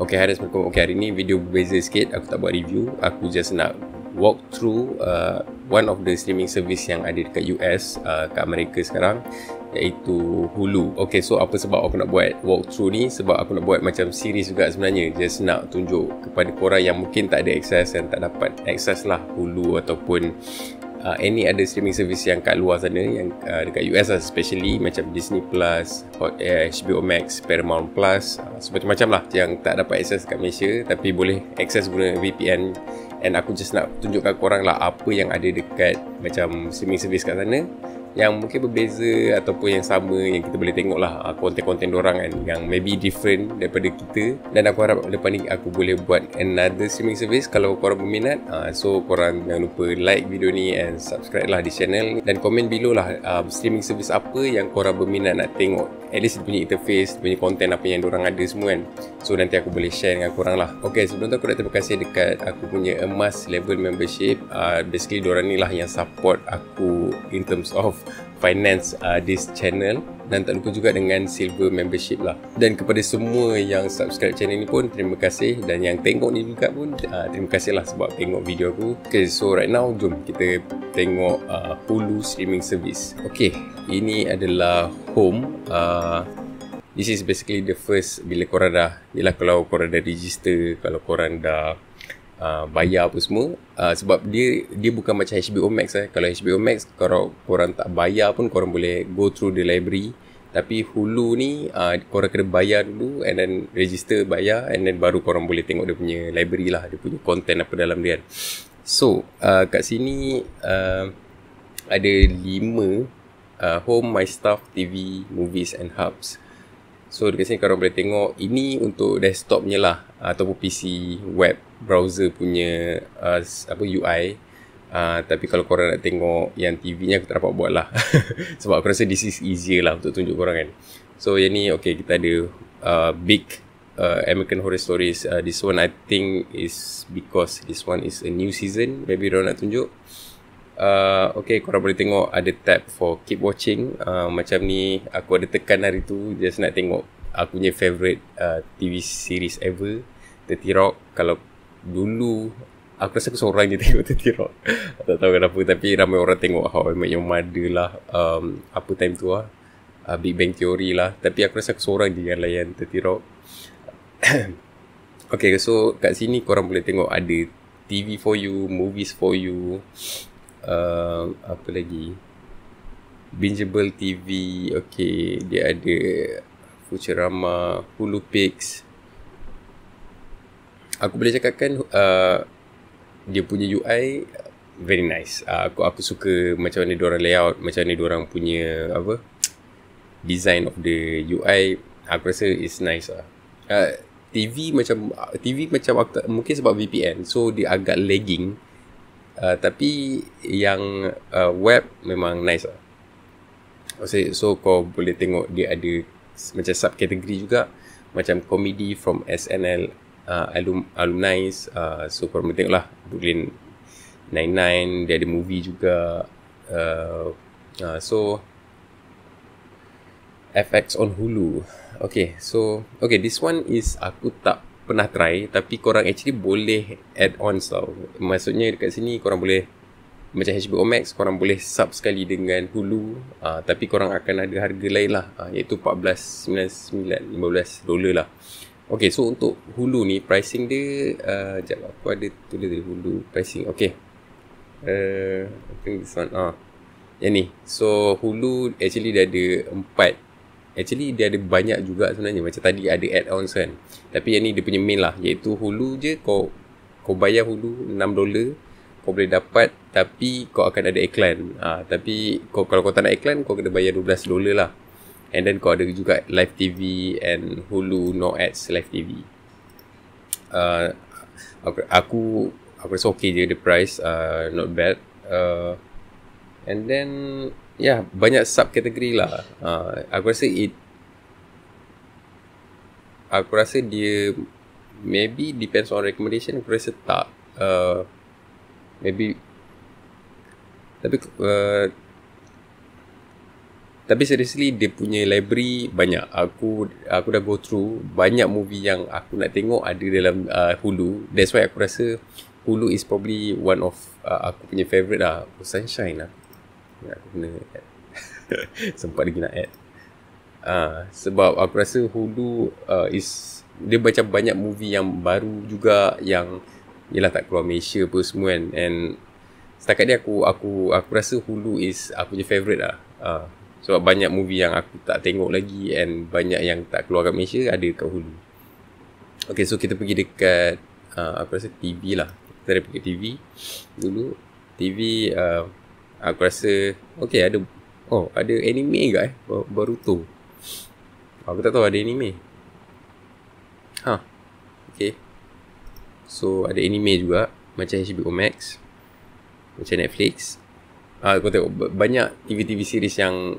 Ok, hai Assalamualaikum. Ok, hari ni video berbeza sikit. Aku tak buat review. Aku just nak walk through one of the streaming service yang ada dekat US, kat Amerika sekarang, iaitu Hulu. Ok, so apa sebab aku nak buat walk through ni? Sebab aku nak buat macam series juga sebenarnya. Just nak tunjuk kepada korang yang mungkin tak ada akses, yang tak dapat akses lah Hulu ataupun any other streaming service yang kat luar sana, yang dekat US lah, especially macam Disney Plus, HBO Max, Paramount Plus, macam-macam lah yang tak dapat akses kat Malaysia tapi boleh akses guna VPN. And aku just nak tunjukkan korang lah apa yang ada dekat macam streaming service kat sana yang mungkin berbeza ataupun yang sama, yang kita boleh tengok lah konten-konten dorang kan, yang maybe different daripada kita. Dan aku harap depan ni aku boleh buat another streaming service kalau korang berminat. So korang jangan lupa like video ni and subscribe lah di channel, dan komen below lah streaming service apa yang korang berminat nak tengok. At least dia punya interface, dia punya konten apa yang diorang ada semua kan. So nanti aku boleh share dengan korang lah. Ok, sebelum tu aku nak terima kasih dekat aku punya emas level membership. Basically diorang ni lah yang support aku in terms of finance this channel. Dan tak lupa juga dengan silver membership lah. Dan kepada semua yang subscribe channel ni pun terima kasih, dan yang tengok ni juga pun terima kasih lah sebab tengok video aku. Ok, so right now jom kita tengok Hulu streaming service. Ok, ini adalah Home. This is basically the first, bila korang dah, yelah kalau korang dah register, kalau korang dah bayar apa semua, sebab dia bukan macam HBO Max . Kalau HBO Max kalau korang tak bayar pun korang boleh go through the library. Tapi Hulu ni korang kena bayar dulu and then register, bayar, and then baru korang boleh tengok dia punya library lah, dia punya content apa dalam dia kan. So kat sini ada 5 Home, My Stuff, TV, Movies and Hubs. So dekat sini korang boleh tengok, ini untuk desktopnya lah ataupun PC web browser punya UI. Tapi kalau korang nak tengok yang TV ni aku tak dapat buat lah sebab aku rasa this is easier lah untuk tunjuk korang kan. So yang ni ok, kita ada Big American Horror Stories. This one I think is because this one is a new season, maybe diorang nak tunjuk. Ok, korang boleh tengok ada tab for keep watching. Macam ni aku ada tekan hari tu, just nak tengok aku punya favourite TV series ever, 30 Rock. Kalau dulu aku rasa aku seorang je tengok 30 Rock tak tahu kenapa, tapi ramai orang tengok How I Met Your Mother lah, apa time tu lah, Big Bang Theory lah, tapi aku rasa aku seorang je yang layan 30 Rock Ok, so kat sini korang boleh tengok ada TV for you, Movies for you, apa lagi, bingeable TV. Ok, dia ada Futurama, Hulu Picks. Aku boleh cakapkan dia punya UI very nice. Aku suka macam mana diorang layout, macam mana diorang punya apa, design of the UI. Aku rasa it's nice lah. TV macam aku tak, mungkin sebab VPN so dia agak lagging. Tapi yang web memang nice lah. So kau boleh tengok dia ada macam subkategori juga, macam comedy from SNL alumni. So kau boleh tengok lah Brooklyn Nine Nine, dia ada movie juga. So FX on Hulu. Ok, so ok, this one is aku tak pernah try, tapi korang actually boleh add-ons tau. Maksudnya dekat sini korang boleh, macam HBO Max korang boleh sub sekali dengan Hulu, tapi korang akan ada harga lain lah, iaitu $14.99, $15 lah. Ok, so untuk Hulu ni pricing dia, sekejap aku ada tulis dari Hulu pricing. Ok, I think this one, yang ni. So Hulu actually dia ada 4. Actually dia ada banyak juga sebenarnya, macam tadi ada add-ons kan, tapi yang ni dia punya main lah, iaitu Hulu je. Kau bayar Hulu $6, kau boleh dapat, tapi kau akan ada iklan. Tapi kalau kau tak nak iklan kau kena bayar $12 lah. And then kau ada juga live TV and Hulu no ads live TV. Aku rasa okay je the price, not bad. And then ya, banyak subkategori lah. Aku rasa dia maybe depends on recommendation. Aku rasa tak, maybe, tapi Tapi seriously, dia punya library banyak. Aku dah go through banyak movie yang aku nak tengok ada dalam Hulu. That's why aku rasa Hulu is probably one of aku punya favourite lah. Oh, Sunshine lah. Aku kena add. Sempat lagi nak add. Sebab aku rasa Hulu is, dia macam banyak movie yang baru juga, yang yelah tak keluar Malaysia pun semua kan. And setakat dia aku rasa Hulu is aku punya favourite lah. Sebab banyak movie yang aku tak tengok lagi and banyak yang tak keluar kat Malaysia ada kat Hulu. Okay, so kita pergi dekat aku rasa TV lah. Kita pergi ke TV dulu. TV aku rasa okay, ada, oh ada anime ke Boruto. Aku tak tahu ada anime. Okay, so ada anime juga macam HBO Max, macam Netflix. Aku tengok banyak TV series yang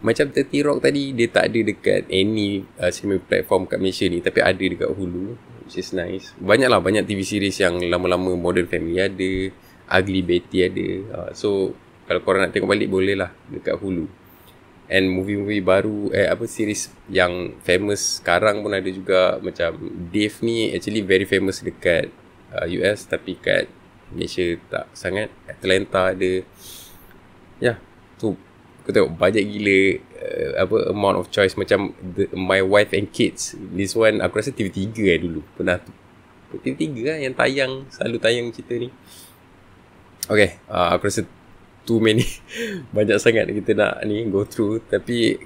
macam 30 Rock tadi, dia tak ada dekat any streaming platform kat Malaysia ni, tapi ada dekat Hulu, which is nice. Banyaklah, banyak TV series yang lama-lama. Modern Family ada, Ugly Betty ada. So kalau korang nak tengok balik boleh lah dekat Hulu. And movie-movie baru, series yang famous sekarang pun ada juga. Macam Dave ni actually very famous dekat US, tapi kat Malaysia tak sangat. Atlanta ada. Ya, yeah. So aku tengok banyak gila amount of choice. Macam My Wife and Kids, this one aku rasa TV3 dulu pernah tu. TV3 yang tayang, selalu tayang cerita ni. Okay, aku rasa too many. Banyak sangat kita nak ni go through. Tapi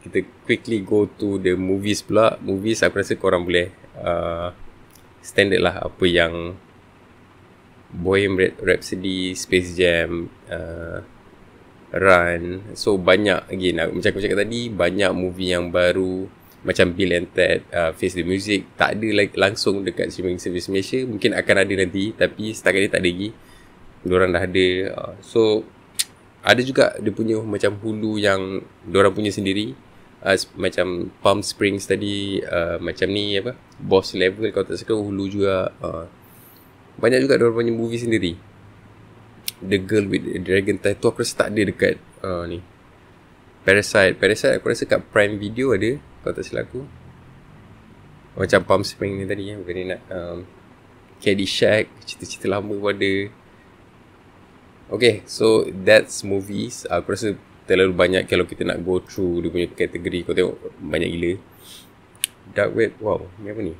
kita quickly go to the movies pula. Movies aku rasa korang boleh standard lah, apa yang Bohemian Rhapsody, Space Jam, Run. So banyak, again macam aku cakap tadi, banyak movie yang baru. Macam Bill and Ted, Face the Music tak ada langsung dekat streaming service Malaysia. Mungkin akan ada nanti, tapi setakat ni tak ada lagi. Diorang dah ada. So ada juga dia punya macam Hulu yang diorang punya sendiri, macam Palm Springs tadi, macam ni apa, Boss Level kalau tak suka Hulu juga. Banyak juga diorang punya movie sendiri. The Girl with a Dragon Tattoo aku rasa tak ada dekat ni. Parasite aku rasa kat Prime Video ada kalau tak silap aku. Macam Palm Spring ni tadi bukan ni nak Caddy Shack, cerita-cerita lama pun ada. Okay, so that's movies. Aku rasa terlalu banyak kalau kita nak go through dia punya kategori. Kau tengok banyak gila. Dark Web, wow, ni apa ni?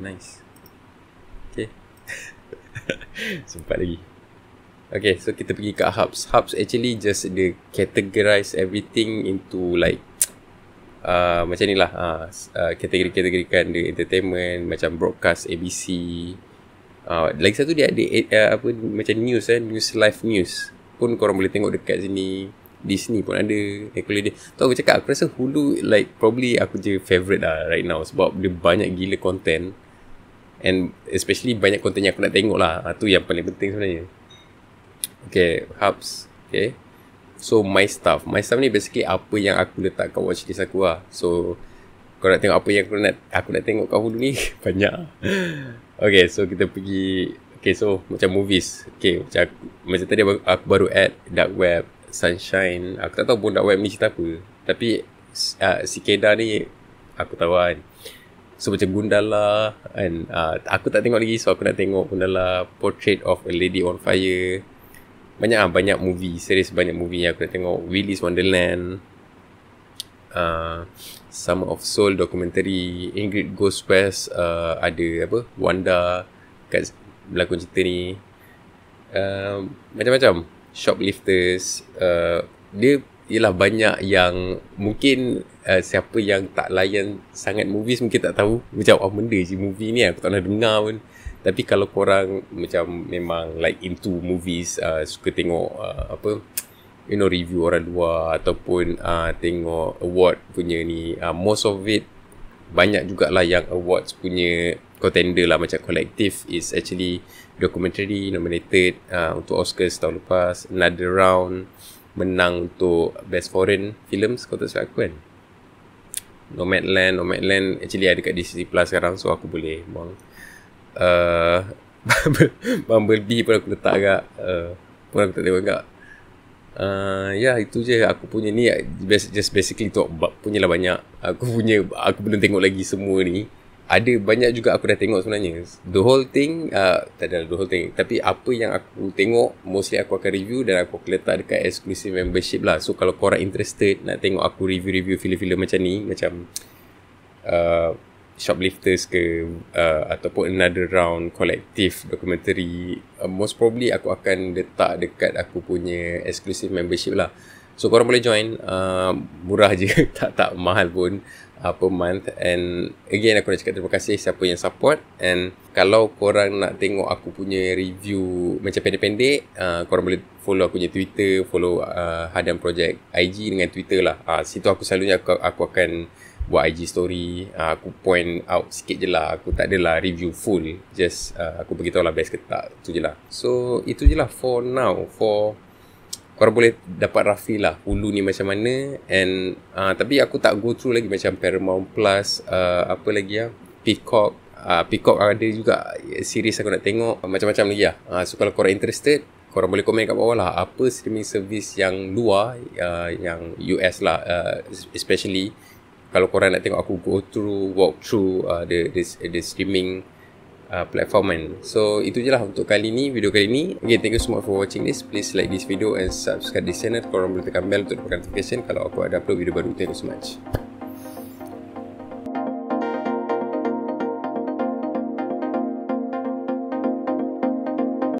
Nice. Okay. Sempat lagi. Okay, so kita pergi kat Hubs. Hubs actually just they categorize everything into like macam ni lah, kategori-kategorikan the entertainment. Macam broadcast ABC, lagi satu dia ada apa, macam news news, live news pun korang boleh tengok dekat sini. Disney pun ada. Kalau dia tu aku cakap, aku rasa Hulu like probably aku je favourite lah right now. Sebab dia banyak gila content, and especially banyak konten yang aku nak tengok lah. Itu yang paling penting sebenarnya. Okay, Hubs. Okay, so My Stuff. My Stuff ni basically apa yang aku letak kat watchlist aku lah. So kau nak tengok apa yang aku nak tengok kat Hulu ni banyak. Okay, so kita pergi. Okay, so macam movies. Okay, macam tadi aku baru add Dark Web, Sunshine. Aku tak tahu pun Dark Web ni cerita apa, tapi Cicada ni aku tahu kan. So macam Gundala and, aku tak tengok lagi, so aku nak tengok Gundala. Portrait of a Lady on Fire. Banyak movie, series banyak movie yang aku nak tengok. Willy's Wonderland, Summer of Soul documentary. Ingrid Goes West, ada apa, Wanda kat berlakon cerita ni. Macam-macam. Shoplifters, dia ialah banyak yang mungkin siapa yang tak layan sangat movies mungkin tak tahu macam apa benda je movie ni. Aku tak pernah dengar pun. Tapi kalau korang macam memang like into movies, suka tengok apa, you know, review orang luar ataupun tengok award punya ni, most of it banyak jugalah yang awards punya contender lah. Macam Collective is actually documentary nominated untuk Oscars tahun lepas. Another Round menang untuk Best Foreign Films kalau tak silap aku kan. Nomadland actually ada kat Disney Plus sekarang, so aku boleh buang. Bumblebee pun aku letak kat pun aku tak tengok kat Ya itu je aku punya ni, just basically tu punya lah banyak. Aku belum tengok lagi semua ni. Ada banyak juga aku dah tengok sebenarnya. The whole thing, tak ada the whole thing. Tapi apa yang aku tengok, mostly aku akan review dan aku letak dekat exclusive membership lah. So kalau korang interested nak tengok aku review-review filem-filem macam ni, macam Shoplifters ke, ataupun Another Round, Collective, Documentary, most probably aku akan letak dekat aku punya exclusive membership lah. So korang boleh join, murah je, tak mahal pun, per month. And again aku nak cakap terima kasih siapa yang support. And kalau korang nak tengok aku punya review macam pendek-pendek, korang boleh follow aku punya Twitter, follow Hadam Project IG dengan Twitter lah. Situ aku selalunya aku akan buat IG story, aku point out sikit je lah. Aku tak adalah review full, just aku beritahu lah best ke tak, tu je lah. So itu je lah for now. For korang boleh dapat roughly lah Hulu ni macam mana. And tapi aku tak go through lagi macam Paramount Plus, apa lagi lah, Peacock. Peacock ada juga series aku nak tengok, macam-macam lagi lah. So kalau korang interested, korang boleh komen kat bawah lah apa streaming service yang luar, yang US lah, especially kalau korang nak tengok aku go through, walk through the streaming platform kan. So itu je lah untuk kali ni, video kali ni. Again, thank you so much for watching this. Please like this video and subscribe this channel. Korang boleh tekan bell untuk dapatkan notification kalau aku ada upload video baru. Thank you so much.